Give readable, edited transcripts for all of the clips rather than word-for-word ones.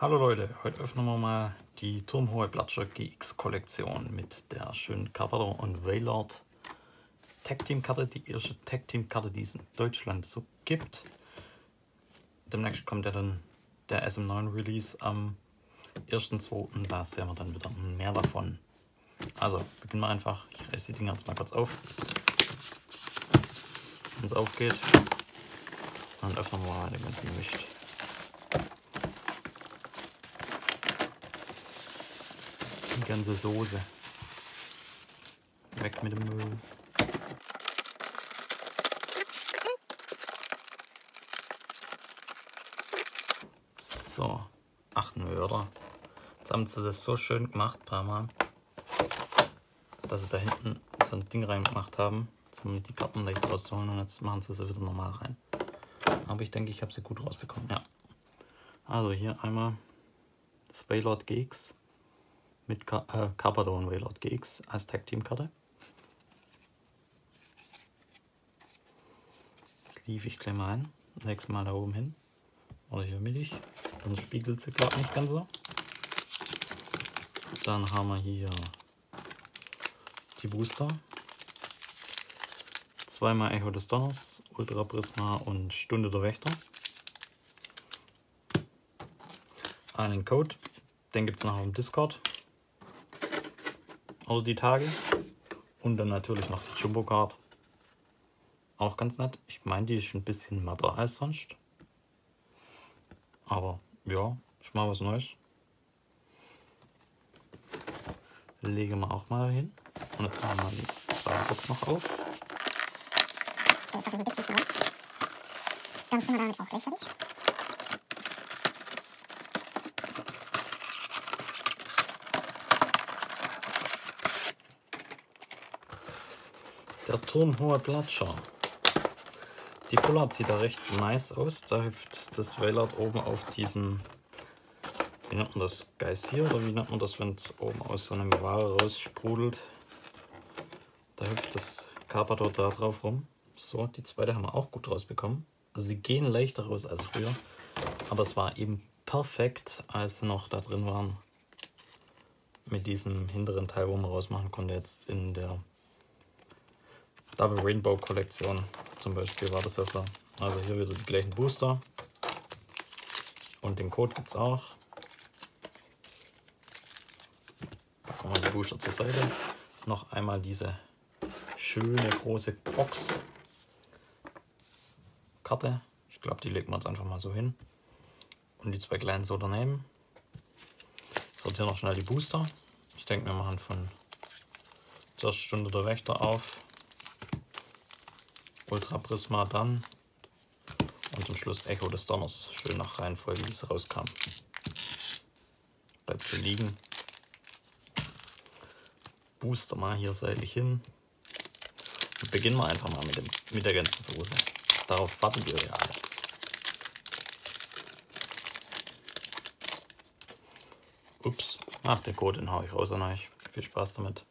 Hallo Leute, heute öffnen wir mal die Turmhohe Platscher GX Kollektion mit der schönen Karpador und Wailord Tag Team Karte, die erste Tag Team Karte, die es in Deutschland so gibt. Demnächst kommt ja dann der SM9 Release am 1.2. Da sehen wir dann wieder mehr davon. Also beginnen wir einfach, ich reiße die Dinger jetzt mal kurz auf. Wenn es aufgeht, dann öffnen wir mal den ganzen Mist. Die ganze Soße. Weg mit dem Müll. So, achten wir, oder? Jetzt haben sie das so schön gemacht, Pam Pam, dass sie da hinten so ein Ding rein gemacht haben, um die Karten leicht rauszuholen, und jetzt machen sie sie wieder normal rein. Aber ich denke, ich habe sie gut rausbekommen, ja. Also hier einmal das Wailord GX. Mit Karpador und Wailord GX als Tag-Team-Karte. Das lief ich gleich mal ein. Nächstes Mal da oben hin. Oder hier mittig. Dann spiegelt sie gerade nicht ganz so. Dann haben wir hier die Booster. Zweimal Echo des Donners, Ultra Prisma und Stunde der Wächter. Einen Code. Den gibt es nachher im Discord. Oder die Tage. Und dann natürlich noch die Jumbo Card. Auch ganz nett. Ich meine, die ist ein bisschen matter als sonst. Aber ja, ist mal was Neues. Legen wir auch mal hin. Und jetzt machen wir die zweite Box noch auf. Jetzt habe ich ein bisschen schnell. Dann sind wir damit auch gleich fertig. Der Turmhohe Platscher. Die Fullart sieht da recht nice aus. Da hüpft das Wailord oben auf diesem, wie nennt man das, Geist hier? Oder wie nennt man das, wenn es oben aus so einem Ware raussprudelt? Da hüpft das Karpador da drauf rum. So, die zweite haben wir auch gut rausbekommen. Also sie gehen leichter raus als früher. Aber es war eben perfekt, als sie noch da drin waren. Mit diesem hinteren Teil, wo man rausmachen konnte, jetzt in der Double Rainbow Kollektion zum Beispiel war das ja so. Also hier wieder die gleichen Booster. Und den Code gibt es auch. Packen wir die Booster zur Seite. Noch einmal diese schöne große Box. Karte. Ich glaube, die legen wir jetzt einfach mal so hin. Und die zwei kleinen so daneben. Ich sortiere noch schnell die Booster. Ich denke, wir machen von der Stunde der Wächter auf. Ultra Prisma dann und zum Schluss Echo des Donners. Schön nach Reihenfolge, wie es rauskam. Bleibt schön liegen. Booster mal hier seitlich hin. Und beginnen wir einfach mal mit der ganzen Soße. Darauf warten wir ja alle. Ups, ach, der Code, den hau ich raus an euch. Viel Spaß damit.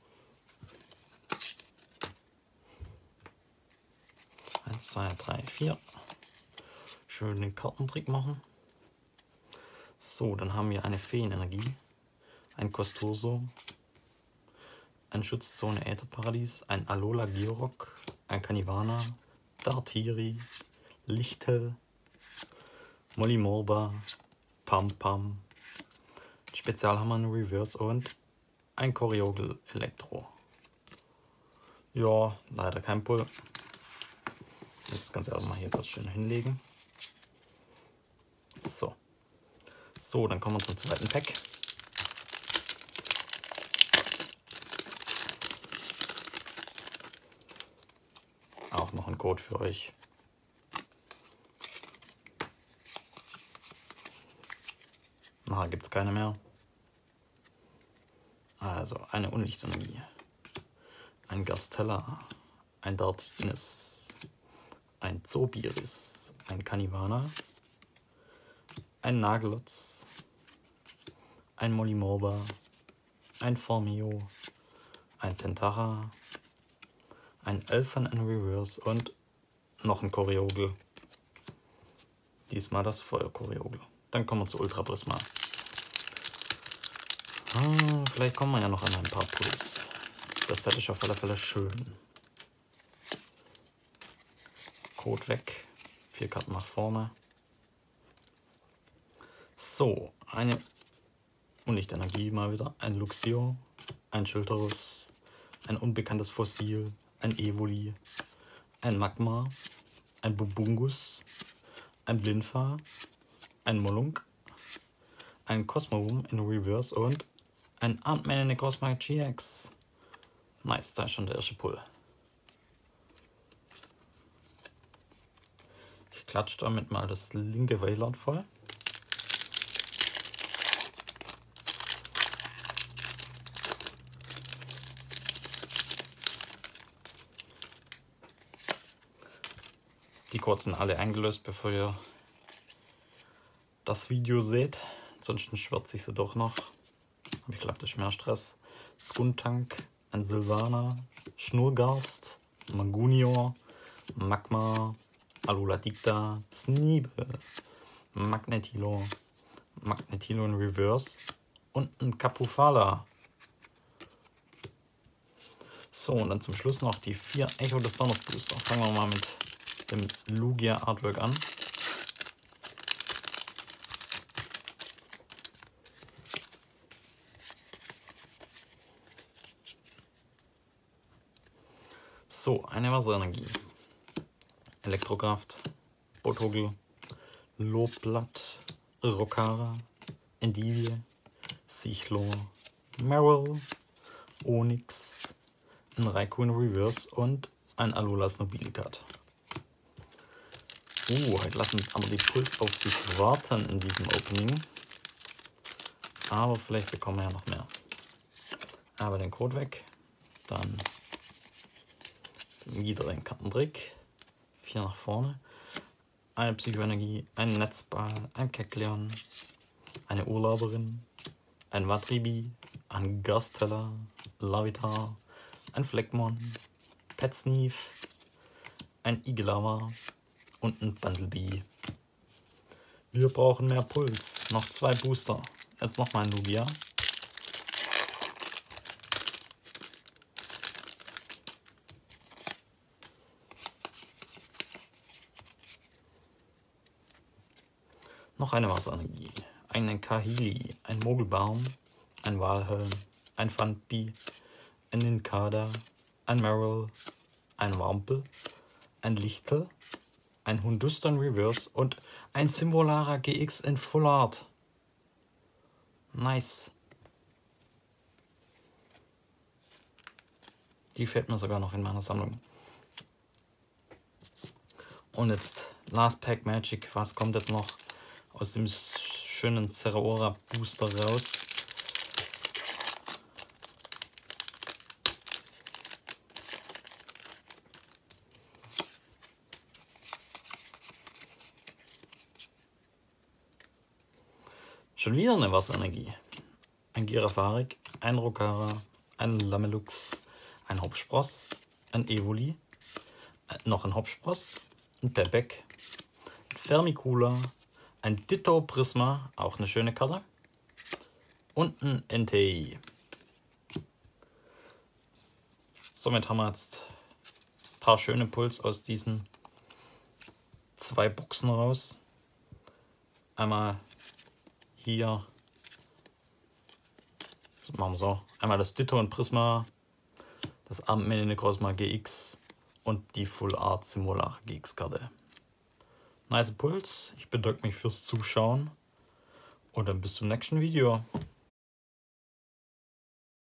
2, 3, 4. Schön den Kartentrick machen. So, dann haben wir eine Feenenergie, ein Costoso, ein Schutzzone Ätherparadies, ein Alola Gyarok, ein Kanivana, Dartiri, Lichtel, Molimorba, Pam Pam, Spezialhammer in Reverse und ein Choreogl Elektro. Ja, leider kein Pull. Das Ganze erstmal hier ganz schön hinlegen. So. So, dann kommen wir zum zweiten Pack. Auch noch ein Code für euch. Nachher gibt es keine mehr. Also eine Unlichtonomie. Ein Gastella. Ein Dardinis. Ein Zobiris, ein Kanivana, ein Nagelots, ein Molimorba, ein Formio, ein Tentara, ein Elfan in Reverse und noch ein Choreogl. Diesmal das Feuer-Choreogl. Dann kommen wir zu Ultra Prisma. Vielleicht kommen wir ja noch an ein paar Puls. Das hätte ich auf alle Fälle schön. Code weg. 4 Karten nach vorne. So, eine Unlichtenergie mal wieder. Ein Luxio, ein Schilderus, ein unbekanntes Fossil, ein Evoli, ein Magma, ein Bubungus, ein Blinfa, ein Molunk, ein Cosmorum in Reverse und ein Ant-Man in der Cosmo GX. Nice, da ist schon der erste Pull. Ich klatsche damit mal das linke Wailord voll. Die kurzen alle eingelöst, bevor ihr das Video seht. Ansonsten schwärze ich sie doch noch. Ich glaube, das ist mehr Stress. Skuntank, ein Silvana, Schnurgarst, Magunior, Magma, Alola Dicta, Sneebel, Magnetilo, Magnetilo in Reverse und ein Kapufala. So, und dann zum Schluss noch die 4 Echo des Donners Booster. Fangen wir mal mit dem Lugia Artwork an. So, eine Wasserenergie, Elektrokraft, Choreogl, Loblatt, Rokara, Endivie, Sichlo, Meryl, Onyx, ein Raikou Reverse und ein Alolas Nobilcard. Heute lassen aber die Puls auf sich warten in diesem Opening. Aber vielleicht bekommen wir ja noch mehr. Aber den Code weg, dann wieder den Kartentrick. 4 nach vorne. Eine Psychoenergie, ein Netzball, ein Kekleon, eine Urlauberin, ein Watribi, ein Gastella, Lavitar, ein Fleckmon, Pet Sneef, ein Igelava und ein Bundlebee. Wir brauchen mehr Puls. Noch 2 Booster. Jetzt nochmal ein Lugia. Noch eine Wasserenergie, einen Kahili, ein Mogelbaum, ein Walhelm, ein Pfandbi, ein Ninkada, ein Meryl, ein Wampel, ein Lichtel, ein Hundustan Reverse und ein Symbolara GX in Full Art. Nice. Die fällt mir sogar noch in meiner Sammlung. Und jetzt Last Pack Magic. Was kommt jetzt noch aus dem schönen Zeraora Booster raus? Schon wieder eine Wasserenergie. Ein Girafarik, ein Rokara, ein Lamelux, ein Hopspross, ein Evoli, noch ein Hopspross, ein Bebek, ein Fermicula, ein Ditto Prisma, auch eine schöne Karte. Und ein NTI. Somit haben wir jetzt ein paar schöne Puls aus diesen 2 Boxen raus. Einmal hier, das machen wir so, einmal das Ditto und Prisma, das Abendmähne in der Cosma GX und die Full Art Symbolar GX Karte. Nice Puls. Ich bedanke mich fürs Zuschauen und dann bis zum nächsten Video.